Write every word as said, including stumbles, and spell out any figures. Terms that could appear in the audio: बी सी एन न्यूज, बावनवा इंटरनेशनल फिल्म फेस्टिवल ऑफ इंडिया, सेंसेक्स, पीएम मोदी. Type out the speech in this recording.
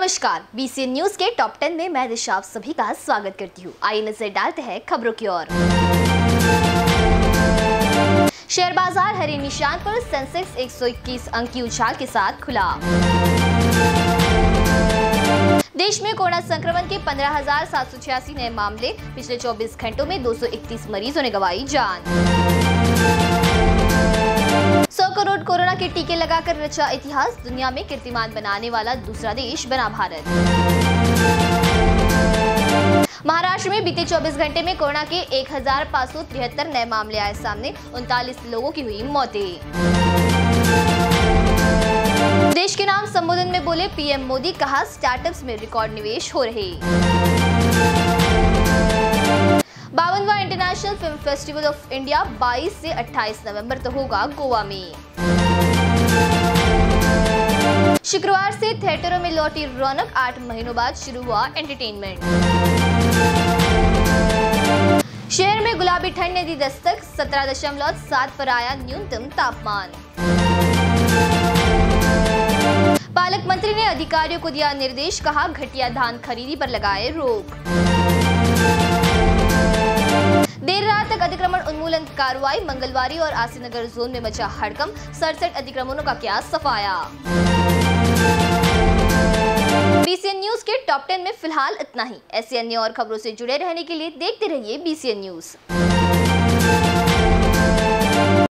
नमस्कार, बी सी एन न्यूज के top ten में मैं दिशा आप सभी का स्वागत करती हूँ। आइए नजर डालते हैं खबरों की ओर। शेयर बाजार हरे निशान पर, सेंसेक्स एक सौ इक्कीस अंक की उछाल के साथ खुला। देश में कोरोना संक्रमण के पंद्रह हजार सात सौ छियासी नए मामले, पिछले चौबीस घंटों में दो सौ इकतीस मरीजों ने गंवाई जान। सौ करोड़ कोरोना के टीके लगाकर रचा इतिहास, दुनिया में कीर्तिमान बनाने वाला दूसरा देश बना भारत। महाराष्ट्र में बीते चौबीस घंटे में कोरोना के एक हजार पाँच सौ तिहत्तर नए मामले आए सामने, उनतालीस लोगों की हुई मौतें। देश के नाम संबोधन में बोले पीएम मोदी, कहा स्टार्टअप्स में रिकॉर्ड निवेश हो रहे। बावनवा इंटरनेशनल फिल्म फेस्टिवल ऑफ इंडिया बाईस से अट्ठाईस नवंबर तक होगा गोवा में। शुक्रवार से थिएटरों में लौटी रौनक, आठ महीनों बाद शुरू हुआ एंटरटेनमेंट। शहर में गुलाबी ठंड ने दी दस्तक, सत्रह दशमलव सात पर आया न्यूनतम तापमान। पालक मंत्री ने अधिकारियों को दिया निर्देश, कहा घटिया धान खरीदी पर लगाए रोक। देर रात तक अतिक्रमण उन्मूलन कार्रवाई, मंगलवारी और आसीनगर जोन में मचा हड़कंप, सड़सठ अतिक्रमणों का किया सफाया। बी सी एन न्यूज के टॉप टेन में फिलहाल इतना ही। ऐसी अन्य और खबरों से जुड़े रहने के लिए देखते रहिए बी सी एन न्यूज।